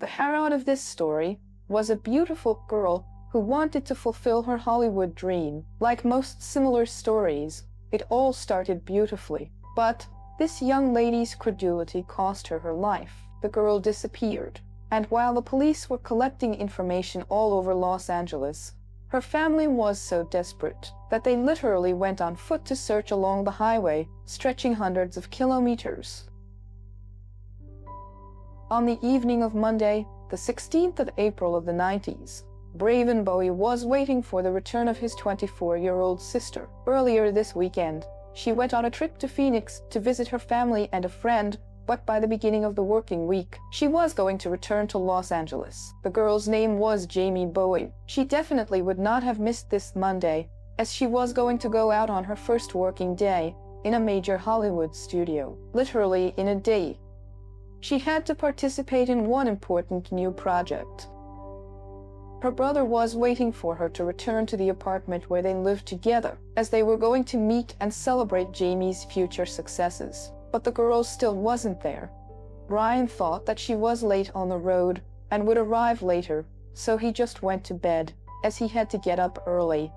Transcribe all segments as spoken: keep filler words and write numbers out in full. The heroine of this story was a beautiful girl who wanted to fulfill her Hollywood dream. Like most similar stories, it all started beautifully, but this young lady's credulity cost her her life. The girl disappeared, and while the police were collecting information all over Los Angeles, her family was so desperate that they literally went on foot to search along the highway, stretching hundreds of kilometers. On the evening of Monday, the sixteenth of April of the nineties, Braven Bowie was waiting for the return of his twenty-four-year-old sister. Earlier this weekend, she went on a trip to Phoenix to visit her family and a friend, but by the beginning of the working week, she was going to return to Los Angeles. The girl's name was Jamie Bowie. She definitely would not have missed this Monday, as she was going to go out on her first working day in a major Hollywood studio. Literally in a day, she had to participate in one important new project. Her brother was waiting for her to return to the apartment where they lived together, as they were going to meet and celebrate Jamie's future successes. But the girl still wasn't there. Ryan thought that she was late on the road and would arrive later, so he just went to bed, as he had to get up early.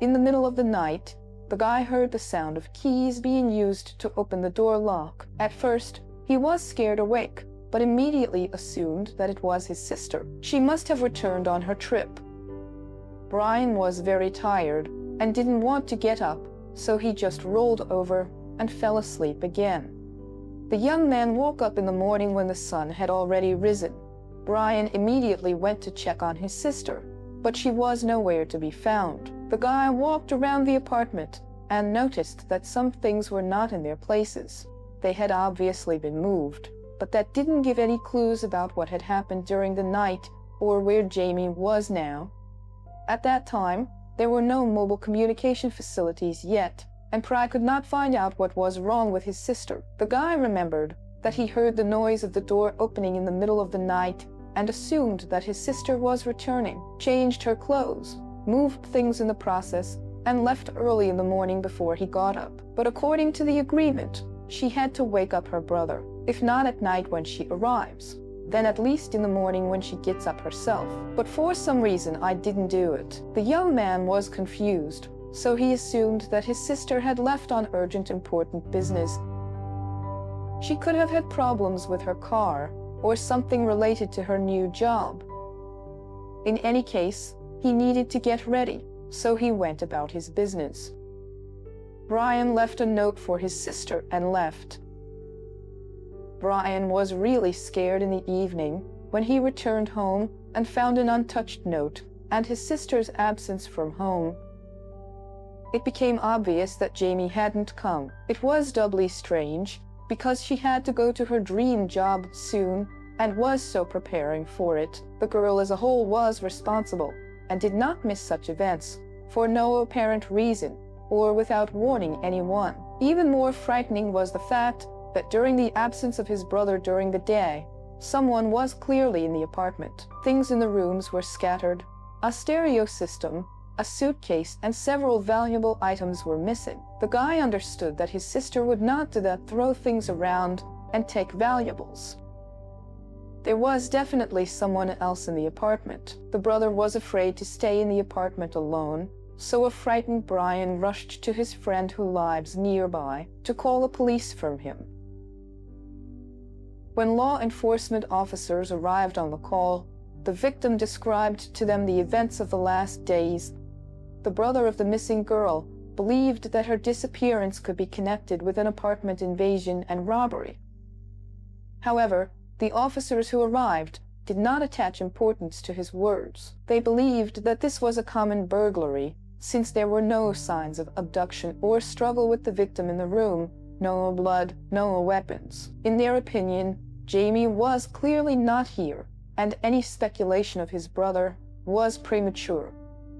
In the middle of the night, the guy heard the sound of keys being used to open the door lock. At first, he was scared awake, but immediately assumed that it was his sister. She must have returned on her trip. Brian was very tired and didn't want to get up, so he just rolled over and fell asleep again. The young man woke up in the morning when the sun had already risen. Brian immediately went to check on his sister, but she was nowhere to be found. The guy walked around the apartment and noticed that some things were not in their places. They had obviously been moved, but that didn't give any clues about what had happened during the night or where Jamie was now. At that time, there were no mobile communication facilities yet, and Pride could not find out what was wrong with his sister. The guy remembered that he heard the noise of the door opening in the middle of the night and assumed that his sister was returning, changed her clothes, moved things in the process, and left early in the morning before he got up. But according to the agreement, she had to wake up her brother, if not at night when she arrives, then at least in the morning when she gets up herself. But for some reason, I didn't do it. The young man was confused, so he assumed that his sister had left on urgent, important business. She could have had problems with her car or something related to her new job. In any case, he needed to get ready, so he went about his business. Brian left a note for his sister and left. Brian was really scared in the evening when he returned home and found an untouched note and his sister's absence from home. It became obvious that Jamie hadn't come. It was doubly strange because she had to go to her dream job soon and was so preparing for it. The girl as a whole was responsible and did not miss such events for no apparent reason or without warning anyone. Even more frightening was the fact that during the absence of his brother during the day, someone was clearly in the apartment. Things in the rooms were scattered, a stereo system, a suitcase, and several valuable items were missing. The guy understood that his sister would not do that, throw things around and take valuables. There was definitely someone else in the apartment. The brother was afraid to stay in the apartment alone, so a frightened Brian rushed to his friend who lives nearby to call the police from him. When law enforcement officers arrived on the call, the victim described to them the events of the last days. The brother of the missing girl believed that her disappearance could be connected with an apartment invasion and robbery. However, the officers who arrived did not attach importance to his words. They believed that this was a common burglary, since there were no signs of abduction or struggle with the victim in the room. No blood, no weapons. In their opinion, Jamie was clearly not here, and any speculation of his brother was premature.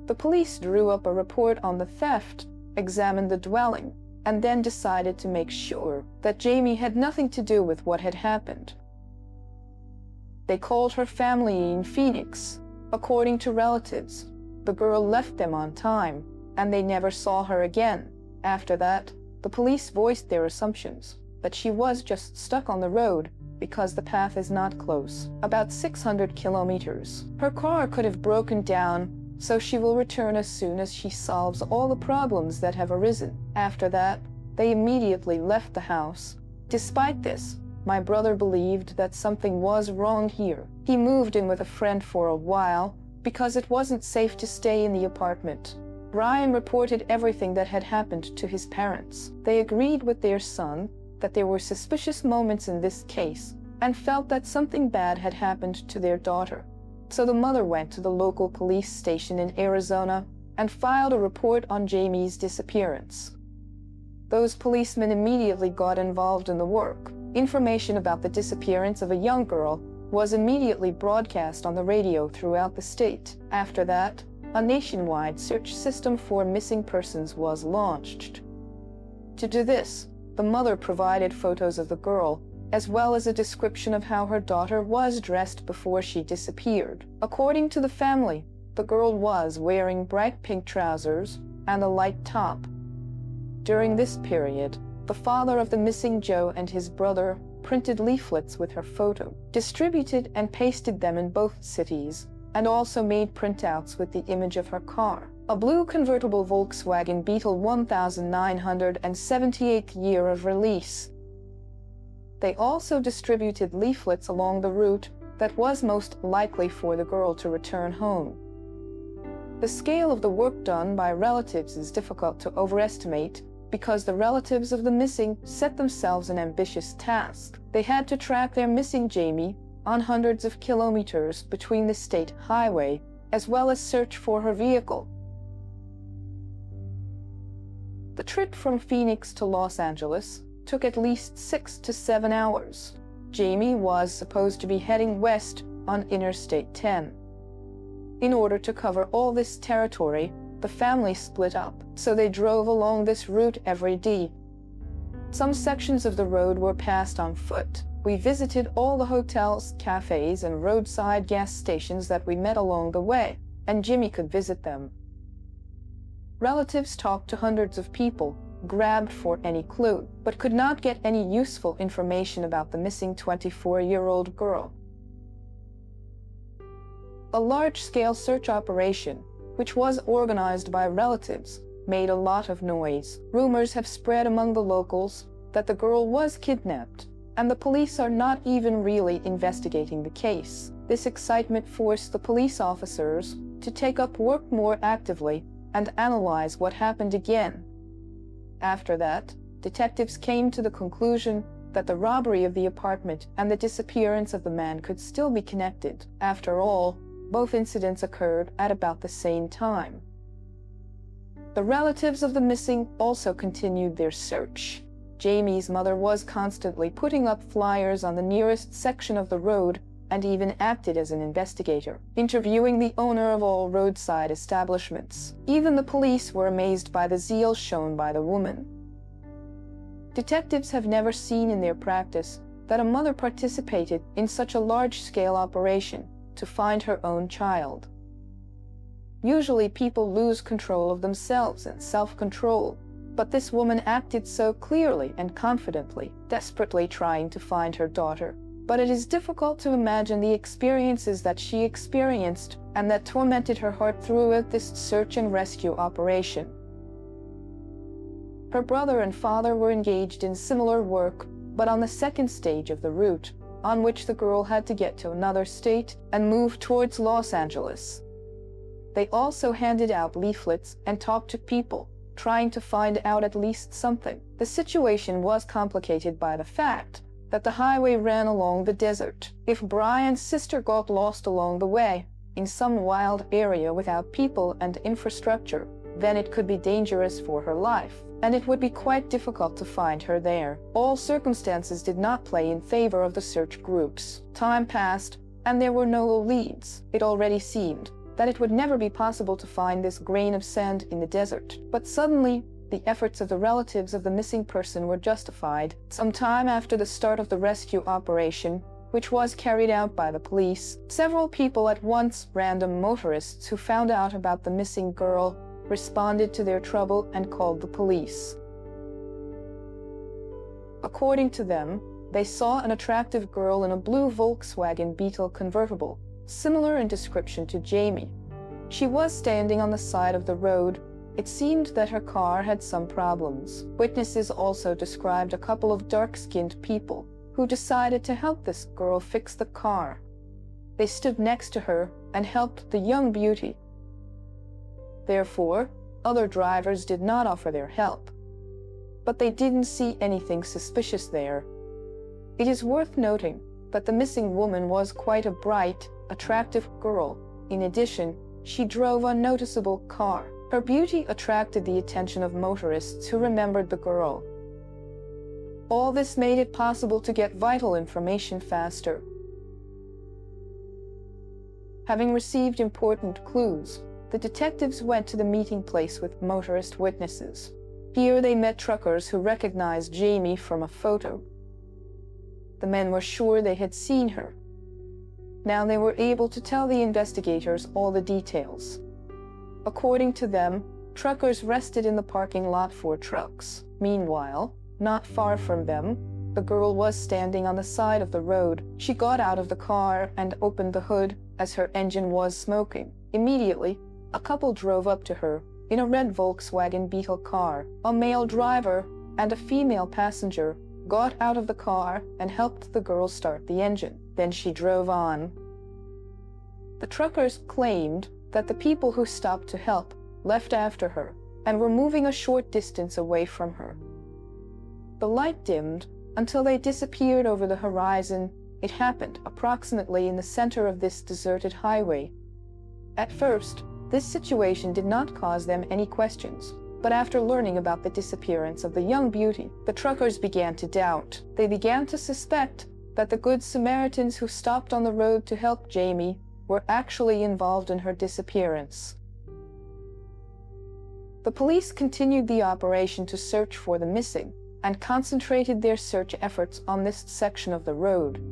The police drew up a report on the theft, examined the dwelling, and then decided to make sure that Jamie had nothing to do with what had happened. They called her family in Phoenix. According to relatives, the girl left them on time, and they never saw her again. After that, the police voiced their assumptions that she was just stuck on the road because the path is not close, about six hundred kilometers. Her car could have broken down, so she will return as soon as she solves all the problems that have arisen. After that, they immediately left the house. Despite this, my brother believed that something was wrong here. He moved in with a friend for a while because it wasn't safe to stay in the apartment. Brian reported everything that had happened to his parents. They agreed with their son that there were suspicious moments in this case and felt that something bad had happened to their daughter. So the mother went to the local police station in Arizona and filed a report on Jamie's disappearance. Those policemen immediately got involved in the work. Information about the disappearance of a young girl was immediately broadcast on the radio throughout the state. After that, a nationwide search system for missing persons was launched. To do this, the mother provided photos of the girl, as well as a description of how her daughter was dressed before she disappeared. According to the family, the girl was wearing bright pink trousers and a light top. During this period, the father of the missing Joe and his brother printed leaflets with her photo, distributed and pasted them in both cities, and also made printouts with the image of her car. A blue convertible Volkswagen Beetle, nineteen seventy-eight year of release. They also distributed leaflets along the route that was most likely for the girl to return home. The scale of the work done by relatives is difficult to overestimate, because the relatives of the missing set themselves an ambitious task. They had to track their missing Jamie on hundreds of kilometers between the state highway, as well as search for her vehicle. The trip from Phoenix to Los Angeles took at least six to seven hours. Jamie was supposed to be heading west on Interstate ten. In order to cover all this territory, the family split up, so they drove along this route every day. Some sections of the road were passed on foot. We visited all the hotels, cafes, and roadside gas stations that we met along the way, and Jimmy could visit them. Relatives talked to hundreds of people, grabbed for any clue, but could not get any useful information about the missing twenty-four-year-old girl. A large-scale search operation, which was organized by relatives, made a lot of noise. Rumors have spread among the locals that the girl was kidnapped, and the police are not even really investigating the case. This excitement forced the police officers to take up work more actively and analyze what happened again. After that, detectives came to the conclusion that the robbery of the apartment and the disappearance of the man could still be connected. After all, both incidents occurred at about the same time. The relatives of the missing also continued their search. Jamie's mother was constantly putting up flyers on the nearest section of the road and even acted as an investigator, interviewing the owner of all roadside establishments. Even the police were amazed by the zeal shown by the woman. Detectives have never seen in their practice that a mother participated in such a large-scale operation to find her own child. Usually people lose control of themselves and self-control, but this woman acted so clearly and confidently, desperately trying to find her daughter. But it is difficult to imagine the experiences that she experienced and that tormented her heart throughout this search and rescue operation. Her brother and father were engaged in similar work, but on the second stage of the route, on which the girl had to get to another state and move towards Los Angeles. They also handed out leaflets and talked to people, trying to find out at least something. The situation was complicated by the fact that the highway ran along the desert. If Brian's sister got lost along the way, in some wild area without people and infrastructure, then it could be dangerous for her life, and it would be quite difficult to find her there. All circumstances did not play in favor of the search groups. Time passed, and there were no leads. It already seemed that it would never be possible to find this grain of sand in the desert. But suddenly, the efforts of the relatives of the missing person were justified. Some time after the start of the rescue operation, which was carried out by the police, several people at once, random motorists who found out about the missing girl, responded to their trouble and called the police. According to them, They saw an attractive girl in a blue Volkswagen Beetle convertible, similar in description to Jamie. She was standing on the side of the road. It seemed that her car had some problems. Witnesses also described a couple of dark-skinned people who decided to help this girl fix the car. They stood next to her and helped the young beauty. Therefore, other drivers did not offer their help. But they didn't see anything suspicious there. It is worth noting that the missing woman was quite a bright, attractive girl. In addition, she drove a noticeable car. Her beauty attracted the attention of motorists who remembered the girl. All this made it possible to get vital information faster. Having received important clues, the detectives went to the meeting place with motorist witnesses. Here they met truckers who recognized Jamie from a photo. The men were sure they had seen her. Now they were able to tell the investigators all the details. According to them, truckers rested in the parking lot for trucks. Meanwhile, not far from them, the girl was standing on the side of the road. She got out of the car and opened the hood as her engine was smoking. Immediately, a couple drove up to her in a red Volkswagen Beetle car. A male driver and a female passenger got out of the car and helped the girl start the engine. Then she drove on. The truckers claimed that the people who stopped to help left after her and were moving a short distance away from her. The light dimmed until they disappeared over the horizon. It happened approximately in the center of this deserted highway. At first, this situation did not cause them any questions, but after learning about the disappearance of the young beauty, the truckers began to doubt. They began to suspect that the good Samaritans who stopped on the road to help Jamie were actually involved in her disappearance. The police continued the operation to search for the missing and concentrated their search efforts on this section of the road.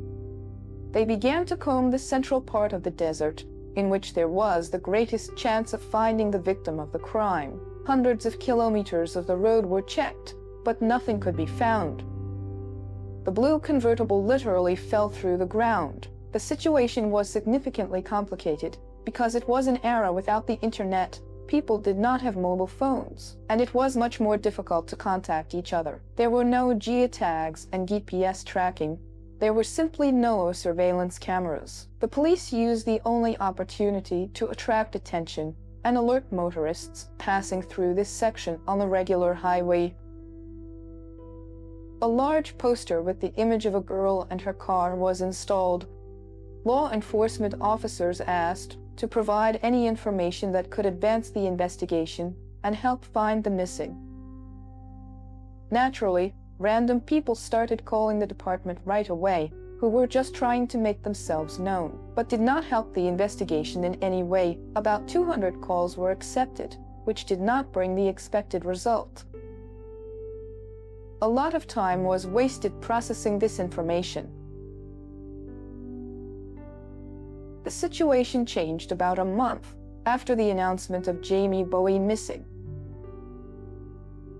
They began to comb the central part of the desert, in which there was the greatest chance of finding the victim of the crime. Hundreds of kilometers of the road were checked, but nothing could be found. The blue convertible literally fell through the ground. The situation was significantly complicated because it was an era without the internet. People did not have mobile phones, and it was much more difficult to contact each other. There were no geotags and G P S tracking. There were simply no surveillance cameras. The police used the only opportunity to attract attention and alert motorists passing through this section on the regular highway. A large poster with the image of a girl and her car was installed. Law enforcement officers asked to provide any information that could advance the investigation and help find the missing. Naturally, random people started calling the department right away, who were just trying to make themselves known, but did not help the investigation in any way. About two hundred calls were accepted, which did not bring the expected result. A lot of time was wasted processing this information. The situation changed about a month after the announcement of Jamie Bowie missing.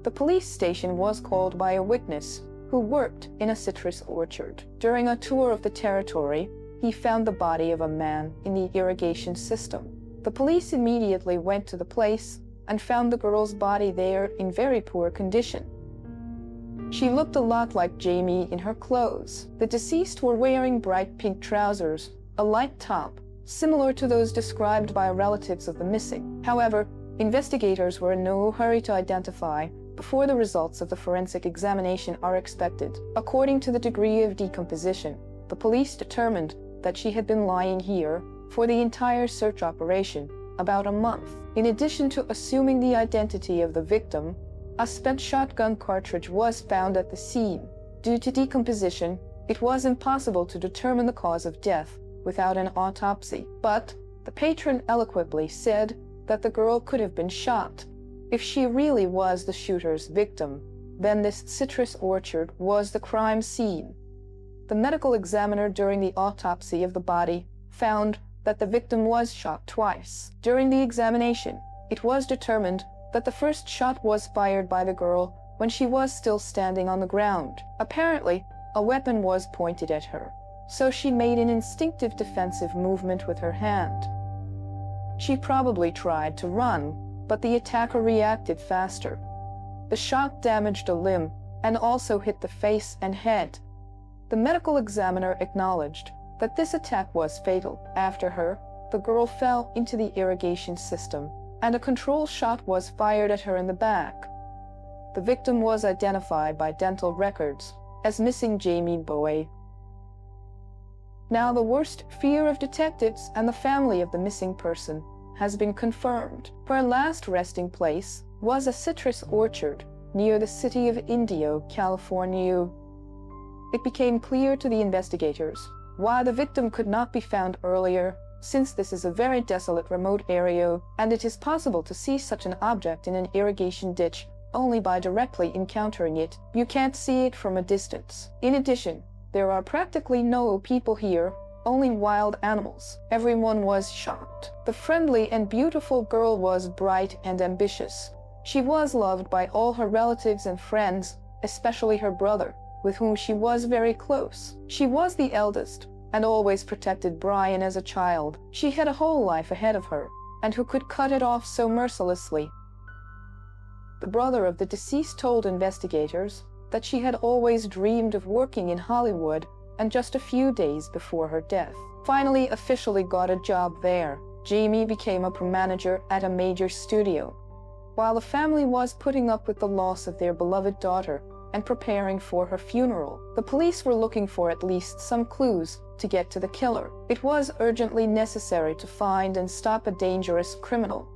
The police station was called by a witness who worked in a citrus orchard. During a tour of the territory, he found the body of a man in the irrigation system. The police immediately went to the place and found the girl's body there in very poor condition. She looked a lot like Jamie in her clothes. The deceased were wearing bright pink trousers, a light top, similar to those described by relatives of the missing. However, investigators were in no hurry to identify before the results of the forensic examination are expected. According to the degree of decomposition, the police determined that she had been lying here for the entire search operation, about a month. In addition to assuming the identity of the victim, a spent shotgun cartridge was found at the scene. Due to decomposition, it was impossible to determine the cause of death without an autopsy. But the patron eloquently said that the girl could have been shot. If she really was the shooter's victim, then this citrus orchard was the crime scene. The medical examiner during the autopsy of the body found that the victim was shot twice. During the examination, it was determined that the first shot was fired by the girl when she was still standing on the ground. Apparently, A weapon was pointed at her, so she made an instinctive defensive movement with her hand. She probably tried to run, but the attacker reacted faster. The shock damaged a limb and also hit the face and head. The medical examiner acknowledged that this attack was fatal. After her, the girl fell into the irrigation system, and a control shot was fired at her in the back. The victim was identified by dental records as missing Jamie Bowie. Now the worst fear of detectives and the family of the missing person has been confirmed. Her last resting place was a citrus orchard near the city of Indio, California. It became clear to the investigators why the victim could not be found earlier, since this is a very desolate remote area and it is possible to see such an object in an irrigation ditch only by directly encountering it. You can't see it from a distance. In addition, there are practically no people here, only wild animals. Everyone was shocked. The friendly and beautiful girl was bright and ambitious. She was loved by all her relatives and friends, especially her brother, with whom she was very close. She was the eldest and always protected Brian as a child. She had a whole life ahead of her, and who could cut it off so mercilessly? The brother of the deceased told investigators that she had always dreamed of working in Hollywood, and just a few days before her death, finally officially got a job there. Jamie became a manager at a major studio. While the family was putting up with the loss of their beloved daughter and preparing for her funeral, the police were looking for at least some clues to get to the killer. It was urgently necessary to find and stop a dangerous criminal.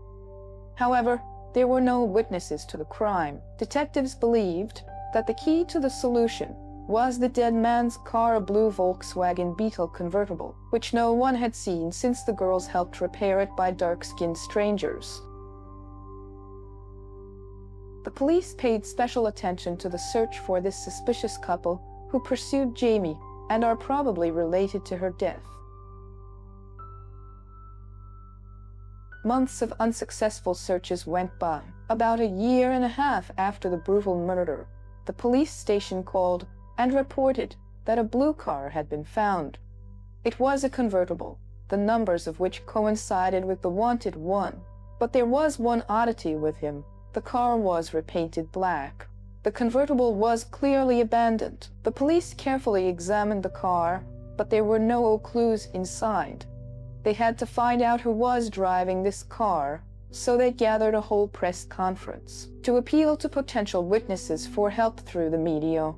However, there were no witnesses to the crime. Detectives believed that the key to the solution was the dead man's car, a blue Volkswagen Beetle convertible, which no one had seen since the girls helped repair it by dark-skinned strangers. The police paid special attention to the search for this suspicious couple who pursued Jamie and are probably related to her death. Months of unsuccessful searches went by. About a year and a half after the brutal murder, the police station called and reported that a blue car had been found. It was a convertible, the numbers of which coincided with the wanted one. But there was one oddity with him. The car was repainted black. The convertible was clearly abandoned. The police carefully examined the car, but there were no clues inside. They had to find out who was driving this car, so they gathered a whole press conference to appeal to potential witnesses for help through the media.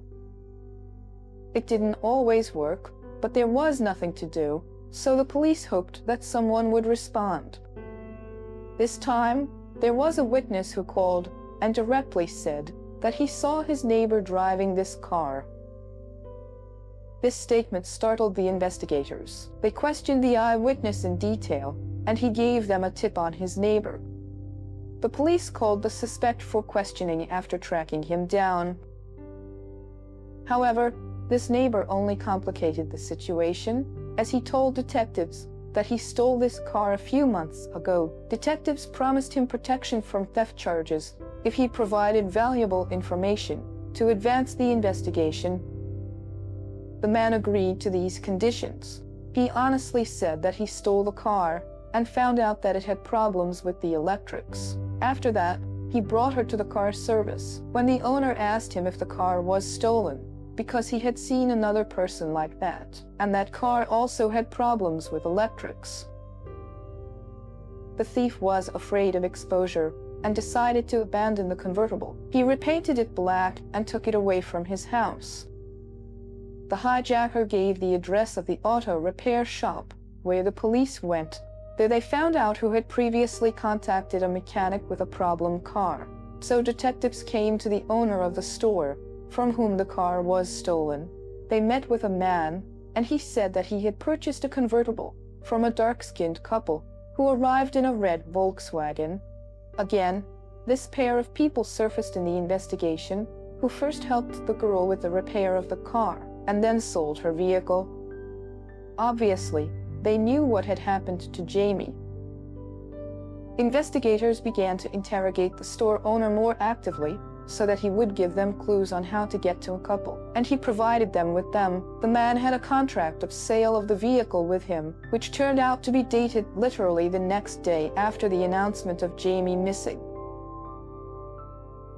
It didn't always work, but there was nothing to do, so the police hoped that someone would respond. This time, there was a witness who called and directly said that he saw his neighbor driving this car. This statement startled the investigators. They questioned the eyewitness in detail, and he gave them a tip on his neighbor. The police called the suspect for questioning after tracking him down. However, this neighbor only complicated the situation, as he told detectives that he stole this car a few months ago. Detectives promised him protection from theft charges if he provided valuable information to advance the investigation. The man agreed to these conditions. He honestly said that he stole the car and found out that it had problems with the electrics. After that, he brought her to the car service. When the owner asked him if the car was stolen, because he had seen another person like that, and that car also had problems with electrics, the thief was afraid of exposure and decided to abandon the convertible. He repainted it black and took it away from his house. The hijacker gave the address of the auto repair shop where the police went. There they found out who had previously contacted a mechanic with a problem car. So detectives came to the owner of the store from whom the car was stolen. They met with a man, and he said that he had purchased a convertible from a dark-skinned couple who arrived in a red Volkswagen. Again, this pair of people surfaced in the investigation, who first helped the girl with the repair of the car and then sold her vehicle. Obviously, they knew what had happened to Jamie. Investigators began to interrogate the store owner more actively, so that he would give them clues on how to get to a couple, and he provided them with them. The man had a contract of sale of the vehicle with him, which turned out to be dated literally the next day after the announcement of Jamie missing.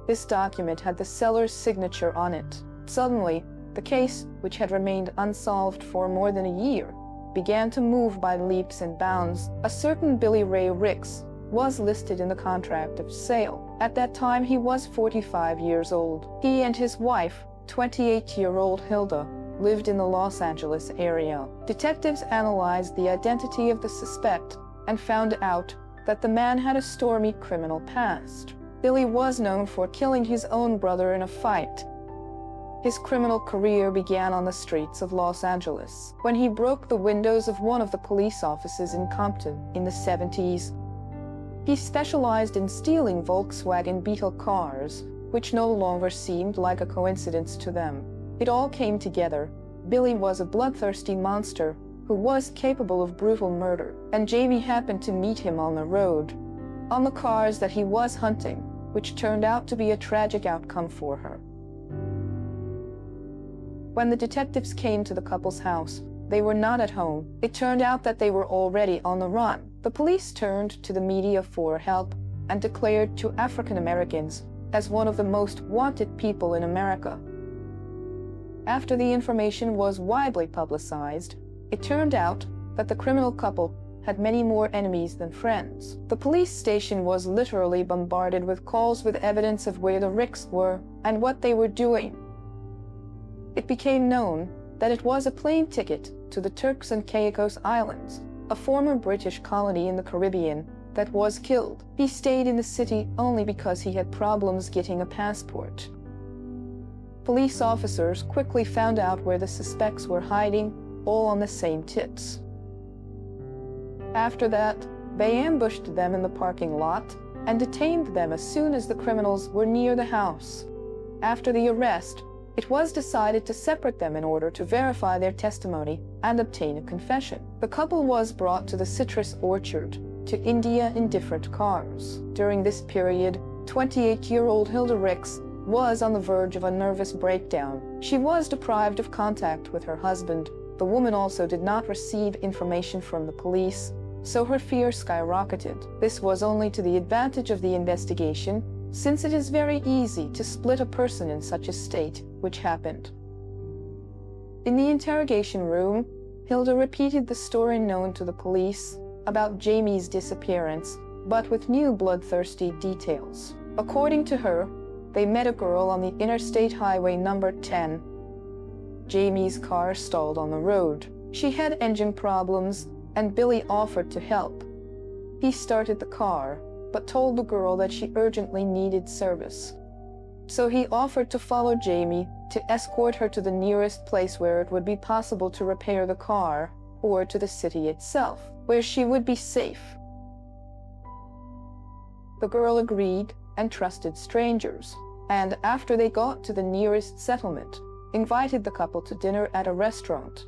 This document had the seller's signature on it. Suddenly, the case, which had remained unsolved for more than a year, began to move by leaps and bounds. A certain Billy Ray Ricks was listed in the contract of sale. At that time, he was forty-five years old. He and his wife, twenty-eight-year-old Hilda, lived in the Los Angeles area. Detectives analyzed the identity of the suspect and found out that the man had a stormy criminal past. Billy was known for killing his own brother in a fight. His criminal career began on the streets of Los Angeles when he broke the windows of one of the police offices in Compton in the seventies. He specialized in stealing Volkswagen Beetle cars, which no longer seemed like a coincidence to them. It all came together. Billy was a bloodthirsty monster who was capable of brutal murder, and Jamie happened to meet him on the road, on the cars that he was hunting, which turned out to be a tragic outcome for her. When the detectives came to the couple's house, they were not at home. It turned out that they were already on the run. The police turned to the media for help and declared to African Americans as one of the most wanted people in America. After the information was widely publicized, it turned out that the criminal couple had many more enemies than friends. The police station was literally bombarded with calls with evidence of where the Ricks were and what they were doing. It became known that it was a plane ticket to the Turks and Caicos Islands, a former British colony in the Caribbean that was killed. He stayed in the city only because he had problems getting a passport. Police officers quickly found out where the suspects were hiding, all on the same tips. After that, they ambushed them in the parking lot and detained them as soon as the criminals were near the house. After the arrest, it was decided to separate them in order to verify their testimony and obtain a confession. The couple was brought to the citrus orchard to India in different cars. During this period, twenty-eight-year-old Hilda Ricks was on the verge of a nervous breakdown. She was deprived of contact with her husband. The woman also did not receive information from the police, so her fear skyrocketed. This was only to the advantage of the investigation, since it is very easy to split a person in such a state, which happened. In the interrogation room, Hilda repeated the story known to the police about Jamie's disappearance, but with new bloodthirsty details. According to her, they met a girl on the interstate highway number ten. Jamie's car stalled on the road. She had engine problems, and Billy offered to help. He started the car, but told the girl that she urgently needed service. So he offered to follow Jamie to escort her to the nearest place where it would be possible to repair the car, or to the city itself, where she would be safe. The girl agreed and trusted strangers, and after they got to the nearest settlement, invited the couple to dinner at a restaurant.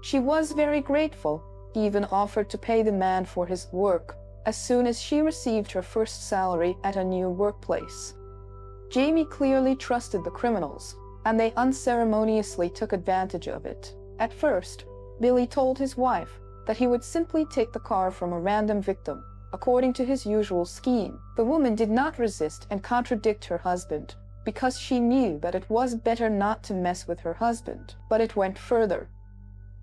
She was very grateful, even offered to pay the man for his work as soon as she received her first salary at a new workplace. Jamie clearly trusted the criminals, and they unceremoniously took advantage of it. At first, Billy told his wife that he would simply take the car from a random victim, according to his usual scheme. The woman did not resist and contradict her husband, because she knew that it was better not to mess with her husband. But it went further.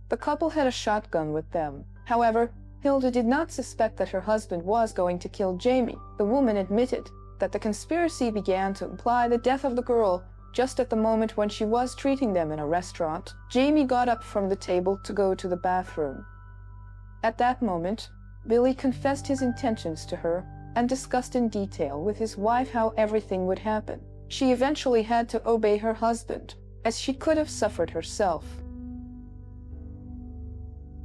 The couple had a shotgun with them. However, Hilda did not suspect that her husband was going to kill Jamie. The woman admitted that the conspiracy began to imply the death of the girl just at the moment when she was treating them in a restaurant. Jamie got up from the table to go to the bathroom. At that moment, Billy confessed his intentions to her and discussed in detail with his wife how everything would happen. She eventually had to obey her husband, as she could have suffered herself.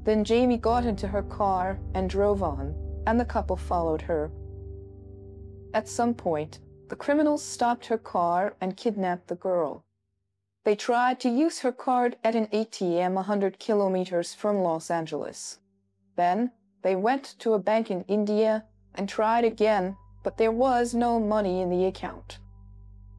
Then Jamie got into her car and drove on, and the couple followed her. At some point, the criminals stopped her car and kidnapped the girl. They tried to use her card at an A T M one hundred kilometers from Los Angeles. Then, they went to a bank in India and tried again, but there was no money in the account.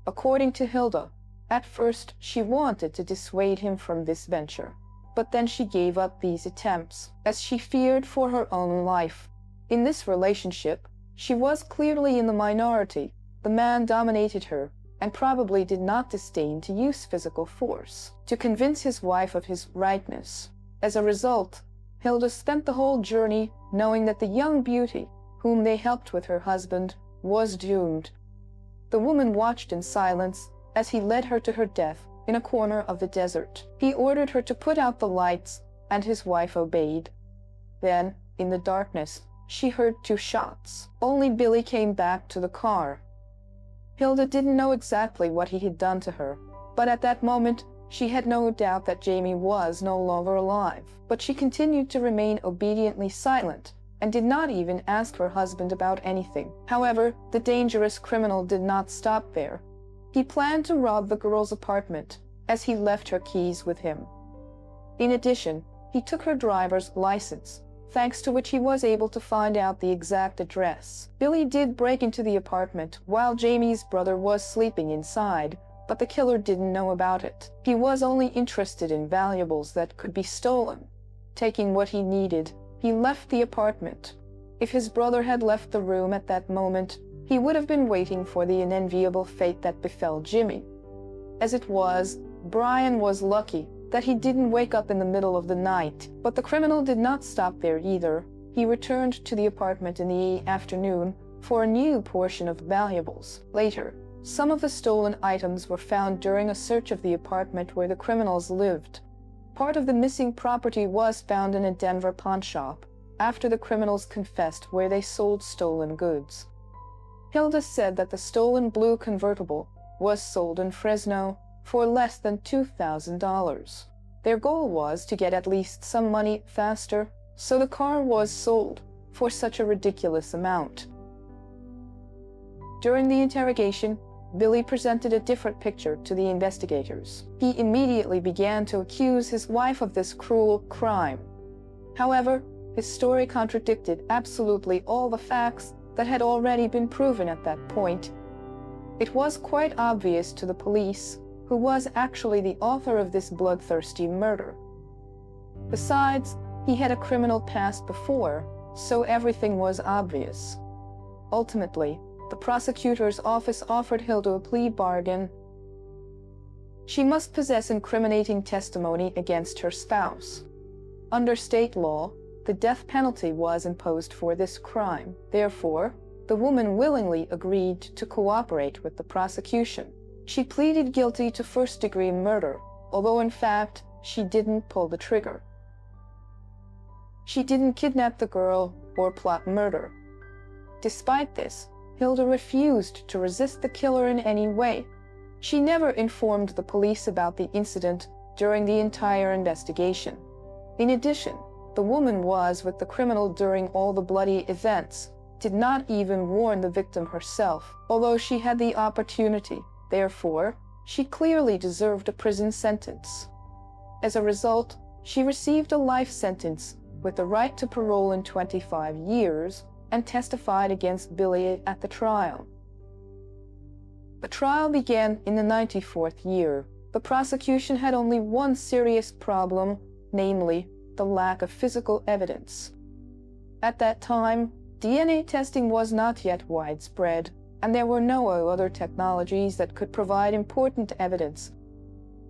According to Hilda, at first she wanted to dissuade him from this venture, but then she gave up these attempts as she feared for her own life. In this relationship, she was clearly in the minority. The man dominated her and probably did not disdain to use physical force to convince his wife of his rightness. As a result, Hilda spent the whole journey knowing that the young beauty, whom they helped with her husband, was doomed. The woman watched in silence as he led her to her death in a corner of the desert. He ordered her to put out the lights, and his wife obeyed. Then, in the darkness, she heard two shots. Only Billy came back to the car. Hilda didn't know exactly what he had done to her, but at that moment, she had no doubt that Jamie was no longer alive. But she continued to remain obediently silent and did not even ask her husband about anything. However, the dangerous criminal did not stop there. He planned to rob the girl's apartment as he left her keys with him. In addition, he took her driver's license, thanks to which he was able to find out the exact address. Billy did break into the apartment while Jamie's brother was sleeping inside, but the killer didn't know about it. He was only interested in valuables that could be stolen. Taking what he needed, he left the apartment. If his brother had left the room at that moment, he would have been waiting for the unenviable fate that befell Jimmy. As it was, Brian was lucky that he didn't wake up in the middle of the night. But the criminal did not stop there either. He returned to the apartment in the afternoon for a new portion of valuables. Later, some of the stolen items were found during a search of the apartment where the criminals lived. Part of the missing property was found in a Denver pawn shop after the criminals confessed where they sold stolen goods. Hilda said that the stolen blue convertible was sold in Fresno for less than two thousand dollars. Their goal was to get at least some money faster, so the car was sold for such a ridiculous amount. During the interrogation, Billy presented a different picture to the investigators. He immediately began to accuse his wife of this cruel crime. However, his story contradicted absolutely all the facts that had already been proven at that point. It was quite obvious to the police who was actually the author of this bloodthirsty murder. Besides, he had a criminal past before, so everything was obvious. Ultimately, the prosecutor's office offered Hilda a plea bargain. She must possess incriminating testimony against her spouse. Under state law, the death penalty was imposed for this crime. Therefore, the woman willingly agreed to cooperate with the prosecution. She pleaded guilty to first-degree murder, although in fact, she didn't pull the trigger. She didn't kidnap the girl or plot murder. Despite this, Hilda refused to resist the killer in any way. She never informed the police about the incident during the entire investigation. In addition, the woman was with the criminal during all the bloody events, did not even warn the victim herself, although she had the opportunity. Therefore, she clearly deserved a prison sentence. As a result, she received a life sentence with the right to parole in twenty-five years and testified against Billy at the trial. The trial began in the ninety-fourth year. The prosecution had only one serious problem, namely the lack of physical evidence. At that time, D N A testing was not yet widespread, and there were no other technologies that could provide important evidence.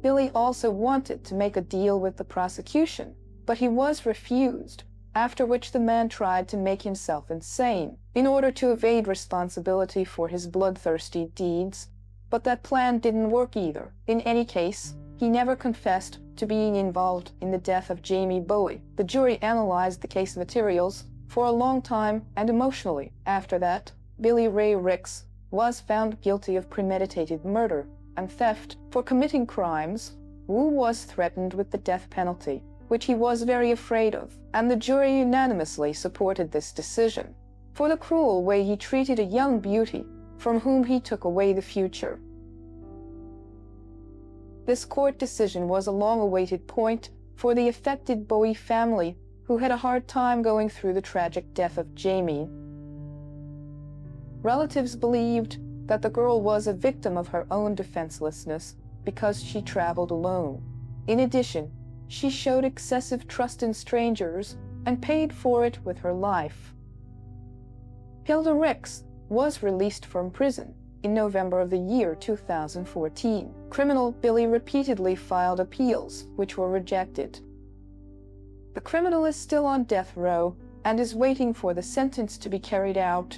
Billy also wanted to make a deal with the prosecution, but he was refused, after which the man tried to make himself insane in order to evade responsibility for his bloodthirsty deeds, but that plan didn't work either. In any case, he never confessed to being involved in the death of Jamie Bowie. The jury analyzed the case materials for a long time and emotionally. After that, Billy Ray Ricks was found guilty of premeditated murder and theft for committing crimes, who was threatened with the death penalty, which he was very afraid of, and the jury unanimously supported this decision for the cruel way he treated a young beauty from whom he took away the future. This court decision was a long-awaited point for the affected Bowie family, who had a hard time going through the tragic death of Jamie. Relatives believed that the girl was a victim of her own defenselessness because she traveled alone. In addition, she showed excessive trust in strangers and paid for it with her life. Hilda Ricks was released from prison in November of the year two thousand fourteen. Criminal Billy repeatedly filed appeals, which were rejected. The criminal is still on death row and is waiting for the sentence to be carried out.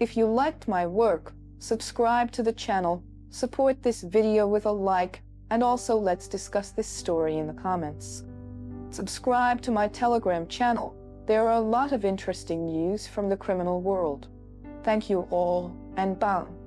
If you liked my work, subscribe to the channel, support this video with a like, and also let's discuss this story in the comments. Subscribe to my Telegram channel. There are a lot of interesting news from the criminal world. Thank you all, and bye.